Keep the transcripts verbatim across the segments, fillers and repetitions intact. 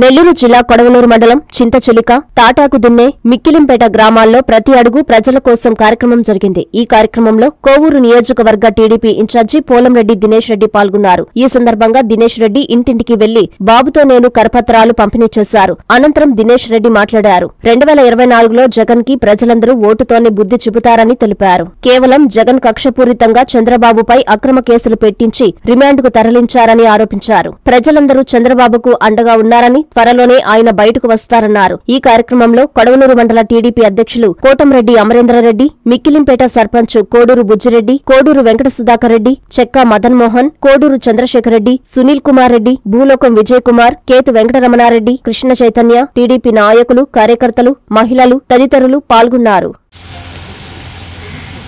నెల్లూరు జిల్లా కొడవలూరు మండలం చింతచెలిక తాటాకు దున్నే మిక్కిలింపేట గ్రామాల్లో ప్రతి అడుగు ప్రజల కోసం కార్యక్రమం జరిగింది। ఈ కార్యక్రమంలో కోవూరు నియోజకవర్గ టీడీపీ ఇన్ఛార్జి పోలంరెడ్డి దినేష్ రెడ్డి పాల్గొన్నారు। ఈ సందర్భంగా దినేష్ రెడ్డి ఇంటింటికి వెళ్లి బాబుతో నేను కరపత్రాలు పంపిణీ చేశారు। అనంతరం దినేష్ రెడ్డి మాట్లాడారు। రెండు వేల ఇరవై నాలుగులో జగన్ కి ప్రజలందరూ ఓటుతోనే బుద్ధి చెబుతారని తెలిపారు। కేవలం జగన్ కక్షపూరితంగా చంద్రబాబుపై అక్రమ కేసులు పెట్టించి రిమాండ్కు తరలించారని ఆరోపించారు। ప్రజలందరూ చంద్రబాబుకు అండగా ఉన్నారని త్వరలోనే ఆయన బయటకు వస్తారన్నారు। ఈ కార్యక్రమంలో కొడవలూరు మండల టీడీపీ అధ్యక్షులు కోటంరెడ్డి అమరేంద్రరెడ్డి, మిక్కిలింపేట సర్పంచ్ కోడూరు బుజ్జిరెడ్డి, కోడూరు వెంకట సుధాకర్ రెడ్డి, చెక్క మదన్ మోహన్, కోడూరు చంద్రశేఖర్ రెడ్డి, సునీల్ కుమార్ రెడ్డి, భూలోకం విజయ్ కుమార్, కేతు వెంకటరమణారెడ్డి, కృష్ణ చైతన్య, టీడీపీ నాయకులు, కార్యకర్తలు, మహిళలు తదితరులు పాల్గొన్నారు।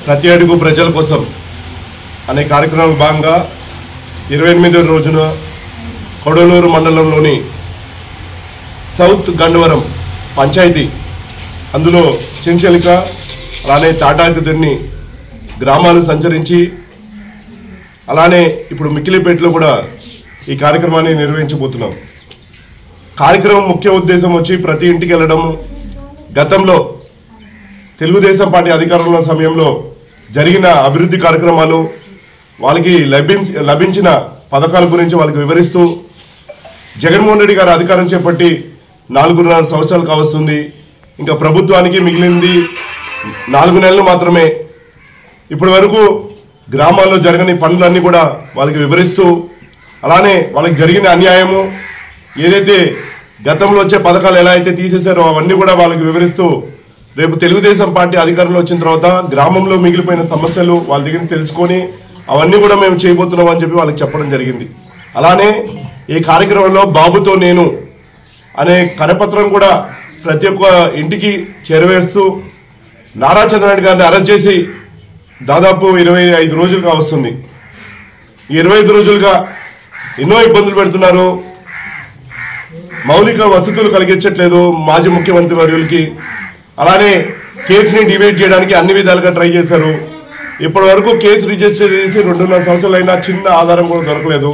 ప్రతి అడుగు ప్రజల కోసం అనే కార్యక్రమంలో భాగంగా ఇరవై ఎనిమిదవ రోజున కొడవలూరు మండలంలోని సౌత్ గండవరం పంచాయతీ అందులో చించెలిక అలానే తాటాకు దున్ని గ్రామాలు సంచరించి అలానే ఇప్పుడు మిక్కిలిపేటలో కూడా ఈ కార్యక్రమాన్ని నిర్వహించబోతున్నాం। కార్యక్రమం ముఖ్య ఉద్దేశం వచ్చి ప్రతి ఇంటికి వెళ్ళడం, గతంలో తెలుగుదేశం పార్టీ అధికారంలో సమయంలో జరిగిన అభివృద్ధి కార్యక్రమాలు, వాళ్ళకి లభి లభించిన పథకాల గురించి వాళ్ళకి వివరిస్తూ, జగన్మోహన్ రెడ్డి గారు అధికారం చేపట్టి నాలుగున్నర సంవత్సరాలు కావస్తుంది, ఇంకా ప్రభుత్వానికి మిగిలింది నాలుగు నెలలు మాత్రమే, ఇప్పటి వరకు గ్రామాల్లో జరగని పనులన్నీ కూడా వాళ్ళకి వివరిస్తూ, అలానే వాళ్ళకి జరిగిన అన్యాయము ఏదైతే గతంలో వచ్చే పథకాలు ఎలా అయితే తీసేశారో అవన్నీ కూడా వాళ్ళకి వివరిస్తూ, రేపు తెలుగుదేశం పార్టీ అధికారంలో వచ్చిన తర్వాత గ్రామంలో మిగిలిపోయిన సమస్యలు వాళ్ళ దగ్గర తెలుసుకొని అవన్నీ కూడా మేము చేయబోతున్నాం అని చెప్పి వాళ్ళకి చెప్పడం జరిగింది। అలానే ఈ కార్యక్రమంలో బాబుతో నేను అనే కరపత్రం కూడా ప్రతి ఒక్క ఇంటికి చేరవేస్తూ, నారా చంద్రరెడ్డి గారిని అరెస్ట్ చేసి దాదాపు ఇరవై ఐదు రోజులుగా వస్తుంది। ఇరవై ఐదు రోజులుగా ఎన్నో ఇబ్బందులు పెడుతున్నారు, మౌలిక వసతులు కలిగించట్లేదు మాజీ ముఖ్యమంత్రి వర్యులకి, అలానే కేసుని డిబేట్ చేయడానికి అన్ని విధాలుగా ట్రై చేశారు। ఇప్పటి వరకు కేసు రిజిస్టర్ చేసి రెండున్నర సంవత్సరాలైనా చిన్న ఆధారం కూడా దొరకలేదు।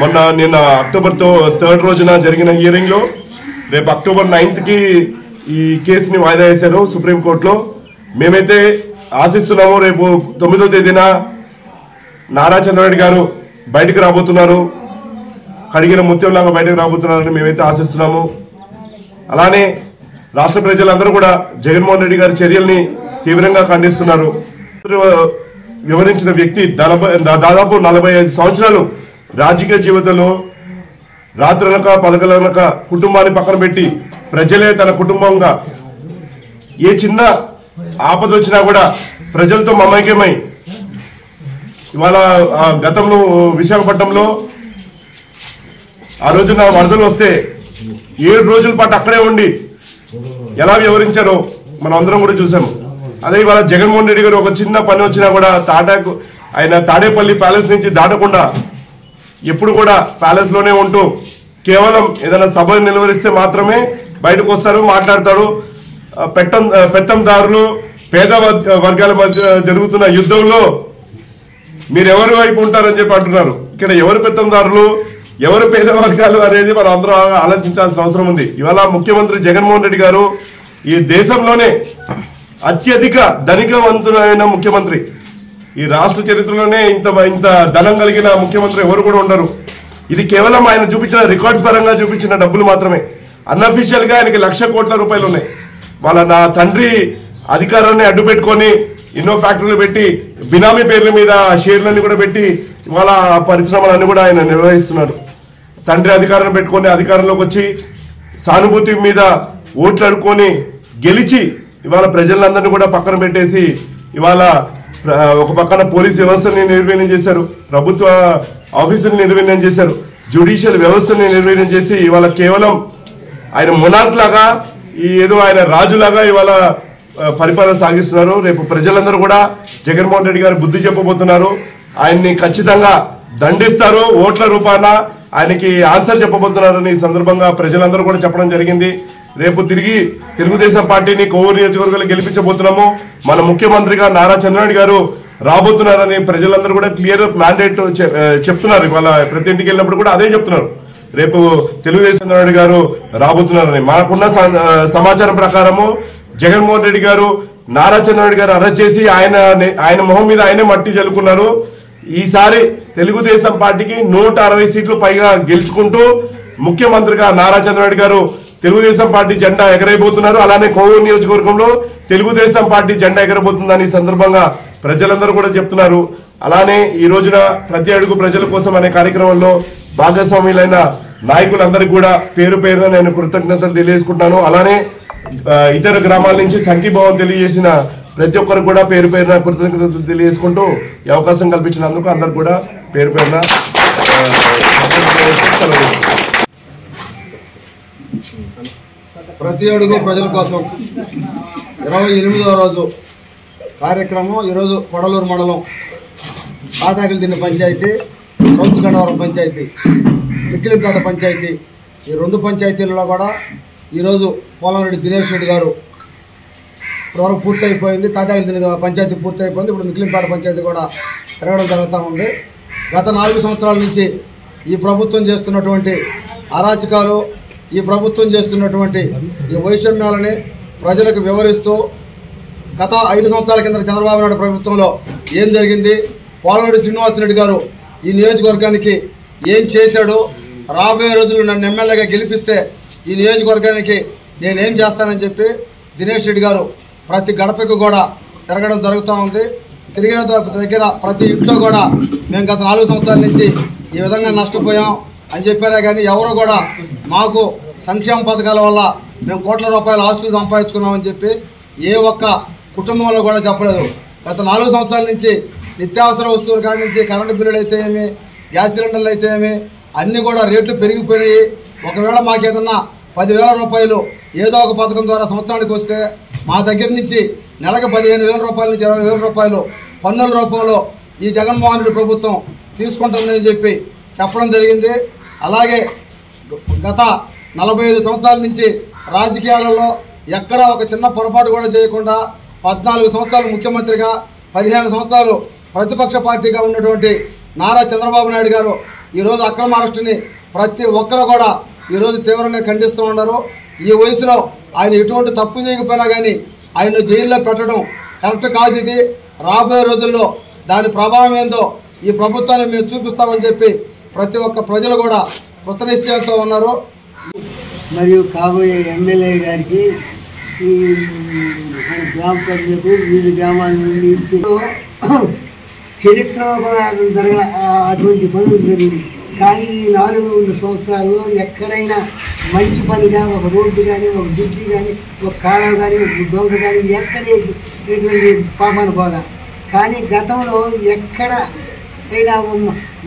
మొన్న నిన్న అక్టోబర్ తో థర్డ్ రోజున జరిగిన హియరింగ్లో రేపు అక్టోబర్ నైన్త్కి ఈ కేసుని వాయిదా వేశారు సుప్రీంకోర్టులో। మేమైతే ఆశిస్తున్నాము రేపు తొమ్మిదో తేదీన నారా చంద్రరెడ్డి గారు బయటకు రాబోతున్నారు, కడిగిన ముత్యంలాగా బయటకు రాబోతున్నారని మేమైతే ఆశిస్తున్నాము। అలానే రాష్ట్ర ప్రజలందరూ కూడా జగన్మోహన్ రెడ్డి గారి చర్యల్ని తీవ్రంగా ఖండిస్తున్నారు। వివరించిన వ్యక్తి దాదాపు నలభై ఐదు సంవత్సరాలు రాజకీయ జీవితంలో రాత్రనక పలకలనక కుటుంబాన్ని పక్కన పెట్టి ప్రజలే తన కుటుంబంగా, ఏ చిన్న ఆపద వచ్చినా కూడా ప్రజలతో మమైక్యమై, ఇవాళ గతంలో విశాఖపట్నంలో ఆ రోజున వరదలు వస్తే ఏడు రోజుల పాటు అక్కడే ఉండి ఎలా వ్యవహరించారో మనం అందరం కూడా చూసాము। అదే ఇవాళ జగన్మోహన్ రెడ్డి గారు ఒక చిన్న పని వచ్చినా కూడా తాటాకు ఆయన తాడేపల్లి ప్యాలెస్ నుంచి దాటకుండా ఎప్పుడు కూడా ప్యాలెస్లోనే ఉంటూ, కేవలం ఏదైనా సభ నిలువరిస్తే మాత్రమే బయటకు వస్తారు, మాట్లాడతారు। పెట్టం పెట్టందారులు పేద వర్గాల మధ్య జరుగుతున్న యుద్ధంలో మీరు ఎవరి వైపు ఉంటారని చెప్పి అంటున్నారు। ఇక్కడ ఎవరు పెట్టందారులు, ఎవరు పేద వర్గాలు అనేది మనం అందరూ ఆలోచించాల్సిన అవసరం ఉంది। ఇవాళ ముఖ్యమంత్రి జగన్మోహన్ రెడ్డి గారు ఈ దేశంలోనే అత్యధిక ధనికవంతులైన ముఖ్యమంత్రి, ఈ రాష్ట్ర చరిత్రలోనే ఇంత ఇంత ధనం కలిగిన ముఖ్యమంత్రి ఎవరు కూడా ఉండరు। ఇది కేవలం ఆయన చూపించిన రికార్డ్స్ పరంగా చూపించిన డబ్బులు మాత్రమే, అన్అఫీషియల్గా ఆయనకి లక్ష కోట్ల రూపాయలు ఉన్నాయి। వాళ్ళ నా తండ్రి అధికారాన్ని అడ్డు పెట్టుకొని ఎన్నో ఫ్యాక్టరీలు పెట్టి, బినామీ పేర్ల మీద షేర్లన్నీ కూడా పెట్టి వాళ్ళ పరిశ్రమలన్నీ కూడా ఆయన నిర్వహిస్తున్నారు। తండ్రి అధికారాన్ని పెట్టుకొని అధికారంలోకి వచ్చి సానుభూతి మీద ఓట్లు అడుకొని గెలిచి ఇవాళ ప్రజలందరినీ కూడా పక్కన పెట్టేసి, ఇవాళ ఒక పక్కన పోలీస్ వ్యవస్థని నిర్వీర్యం చేశారు, ప్రభుత్వ ఆఫీసుని నిర్వీర్యం చేశారు, జ్యుడిషియల్ వ్యవస్థని నిర్వీర్యం చేసి ఇవాళ కేవలం ఆయన మొనార్క్ లాగా, ఈ ఏదో ఆయన రాజులాగా ఇవాళ పరిపాలన సాగిస్తున్నారు। రేపు ప్రజలందరూ కూడా జగన్మోహన్ రెడ్డి గారు బుద్ధి చెప్పబోతున్నారు, ఆయన్ని ఖచ్చితంగా దండిస్తారు, ఓట్ల రూపాన ఆయనకి ఆన్సర్ చెప్పబోతున్నారని ఈ సందర్భంగా ప్రజలందరూ కూడా చెప్పడం జరిగింది। రేపు తిరిగి తెలుగుదేశం పార్టీని కోవూరు నియోజకవర్గంలో గెలిపించబోతున్నాము, మన ముఖ్యమంత్రిగా నారా చంద్రబాబు గారు రాబోతున్నారని ప్రజలందరూ కూడా క్లియర్ మ్యాండేట్ చెప్తున్నారు। ఇవాళ ప్రతి ఇంటికి వెళ్ళినప్పుడు కూడా అదే చెప్తున్నారు, రేపు తెలుగుదేశం నాయుడు గారు రాబోతున్నారని మనకున్న సమాచారం ప్రకారము జగన్ మోహన్ రెడ్డి గారు నారా చంద్రరెడ్డి గారు అరెస్ట్ చేసి ఆయన ఆయన మొహం మీద ఆయనే మట్టి చల్లుకున్నారు. ఈసారి తెలుగుదేశం పార్టీకి నూట అరవై సీట్లు పైగా గెలుచుకుంటూ ముఖ్యమంత్రిగా నారా చంద్రరెడ్డి గారు తెలుగుదేశం పార్టీ జెండా ఎగరైపోతున్నారు. అలానే కోవూరు నియోజకవర్గంలో తెలుగుదేశం పార్టీ జెండా ఎగరబోతుందని ఈ సందర్భంగా ప్రజలందరూ కూడా చెప్తున్నారు. అలానే ఈ రోజున ప్రతి అడుగు ప్రజల కోసం అనే కార్యక్రమంలో భాగస్వాములైన నాయకులందరికీ కూడా పేరు పేరున నేను కృతజ్ఞతలు తెలియజేసుకుంటున్నాను. అలానే ఇతర గ్రామాల నుంచి సంఘీభావం తెలియజేసిన ప్రతి ఒక్కరు కూడా పేరు పేరున కృతజ్ఞతలు తెలియజేసుకుంటూ ఈ అవకాశం కల్పించినందుకు అందరు కూడా పేరు పేరున ప్రతి అడుగు ప్రజల కోసం ఇరవై ఎనిమిదవ రోజు కార్యక్రమం. ఈరోజు కొడలూరు మండలం తాటాకిల్ దిండి పంచాయతీ, సౌత్ గన్నవరం పంచాయతీ, మిక్కిలిపేట పంచాయతీ, ఈ రెండు పంచాయతీలలో కూడా ఈరోజు పోలంరెడ్డి దినేష్ రెడ్డి గారు త్వరలో పూర్తయిపోయింది. తాటాకిల్ దిండి పంచాయతీ పూర్తయిపోయింది. ఇప్పుడు మిక్కిలిపేట పంచాయతీ కూడా తిరగడం జరుగుతూ ఉంది. గత నాలుగు సంవత్సరాల నుంచి ఈ ప్రభుత్వం చేస్తున్నటువంటి అరాచకాలు, ఈ ప్రభుత్వం చేస్తున్నటువంటి ఈ వైషమ్యాలని ప్రజలకు వివరిస్తూ గత ఐదు సంవత్సరాల కింద చంద్రబాబు నాయుడు ప్రభుత్వంలో ఏం జరిగింది, పోలంరెడ్డి శ్రీనివాస్ రెడ్డి గారు ఈ నియోజకవర్గానికి ఏం చేశాడు, రాబోయే రోజులు నన్ను ఎమ్మెల్యేగా గెలిపిస్తే ఈ నియోజకవర్గానికి నేనేం చేస్తానని చెప్పి దినేష్ రెడ్డి గారు ప్రతి గడపకు కూడా తిరగడం జరుగుతూ ఉంది. తిరిగిన దగ్గర ప్రతి ఇంట్లో కూడా మేము గత నాలుగు సంవత్సరాల నుంచి ఈ విధంగా నష్టపోయాం అని చెప్పారే కానీ ఎవరు కూడా మాకు సంక్షేమ పథకాల వల్ల మేము కోట్ల రూపాయల ఆస్తులు సంపాదించుకున్నామని చెప్పి ఏ ఒక్క కుటుంబంలో కూడా చెప్పలేదు. గత నాలుగు సంవత్సరాల నుంచి నిత్యావసర వస్తువుల కాడి నుంచి కరెంటు బిల్లులు అయితే ఏమి, గ్యాస్ సిలిండర్లు అయితే ఏమి, అన్నీ కూడా రేట్లు పెరిగిపోయాయి. ఒకవేళ మాకేదన్నా పదివేల రూపాయలు ఏదో ఒక పథకం ద్వారా సంవత్సరానికి వస్తే మా దగ్గర నుంచి నెలకు పదిహేను వేల రూపాయల నుంచి ఇరవై వేల రూపాయలు పన్నుల రూపంలో ఈ జగన్మోహన్ రెడ్డి ప్రభుత్వం తీసుకుంటుందని చెప్పి చెప్పడం జరిగింది. అలాగే గత నలభై ఐదు సంవత్సరాల నుంచి రాజకీయాలలో ఎక్కడా ఒక చిన్న పొరపాటు కూడా చేయకుండా పద్నాలుగు సంవత్సరాలు ముఖ్యమంత్రిగా, పదిహేను సంవత్సరాలు ప్రతిపక్ష పార్టీగా ఉన్నటువంటి నారా చంద్రబాబు నాయుడు గారు ఈరోజు అక్రమ అరెస్టుని ప్రతి ఒక్కరు కూడా ఈరోజు తీవ్రంగా ఖండిస్తూ ఉన్నారు. ఈ వయసులో ఆయన ఎటువంటి తప్పు చేయకపోయినా కానీ ఆయన జైల్లో పెట్టడం కరెక్ట్ కాదు. ఇది రాబోయే రోజుల్లో దాని ప్రభావం ఏందో ఈ ప్రభుత్వాన్ని మేము చూపిస్తామని చెప్పి ప్రతి ఒక్క ప్రజలు కూడా కృత నిశ్చయంతో ఉన్నారు. మరియు కాబోయే ఎమ్మెల్యే గారికి ఈ గ్రామ ప్రజలకు వివిధ గ్రామాల నుండి చరిత్రలో కూడా జరగ అటువంటి పనులు జరిగింది. కానీ ఈ నాలుగు రెండు సంవత్సరాల్లో ఎక్కడైనా మంచి పనిగా ఒక రోడ్డు కానీ, ఒక బ్రిడ్జి కానీ, ఒక కాలువ కానీ, ఒక దొంగ కానీ ఎక్కడేటువంటి పాపను పోదా. కానీ గతంలో ఎక్కడ అయినా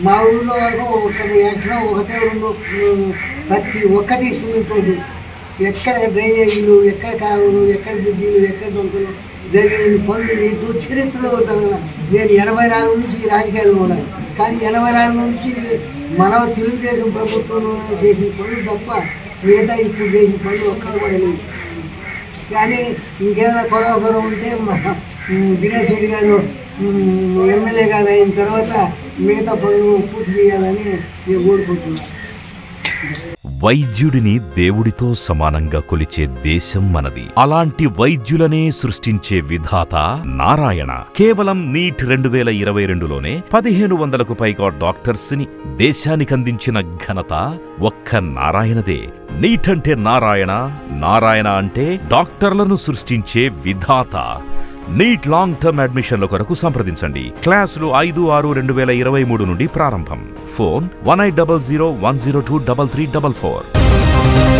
మా ఊళ్ళో వరకు ఒక ఎక్కడ ఒకటే రెండు ప్రతి ఒక్కటి సిమెంట్, ఎక్కడ డ్రైనేజీలు, ఎక్కడ కాలువలు, ఎక్కడ బ్రిడ్జీలు, ఎక్కడ దొంగలు జరిగిన పనులు ఇటు చరిత్రలో జరగల. నేను ఎనభై నాలుగు నుంచి ఈ రాజకీయాల్లో ఉన్నాను. కానీ ఎనభై నాలుగు నుంచి మన తెలుగుదేశం ప్రభుత్వంలోనే చేసిన పనులు తప్ప మిగతా ఇప్పుడు చేసిన పనులు ఒక్కటి కూడా లేవు. కానీ ఇంకేమైనా కొరవసరం ఉంటే మా దినేష్ రెడ్డి గారు ఎమ్మెల్యే గారు అయిన తర్వాత మిగతా పనులు పూర్తి చేయాలని నేను కోరుకుంటున్నాను. వైద్యుడిని దేవుడితో సమానంగా కొలిచే దేశం మనది. అలాంటి వైద్యులనే సృష్టించే విధాత నారాయణ. కేవలం నీట్ రెండు వేల ఇరవై రెండులోనే పదిహేను వందలకు పైగా డాక్టర్స్ ని దేశానికి అందించిన ఘనత ఒక్క నారాయణదే. నీట్ అంటే నారాయణ, నారాయణ అంటే డాక్టర్లను సృష్టించే విధాత. నీట్ లాంగ్ టర్మ్ అడ్మిషన్ల కొరకు సంప్రదించండి. క్లాసులు ఐదు ఆరు రెండు వేల ఇరవై మూడు నుండి ప్రారంభం. Phone one eight double zero one zero two double three double four.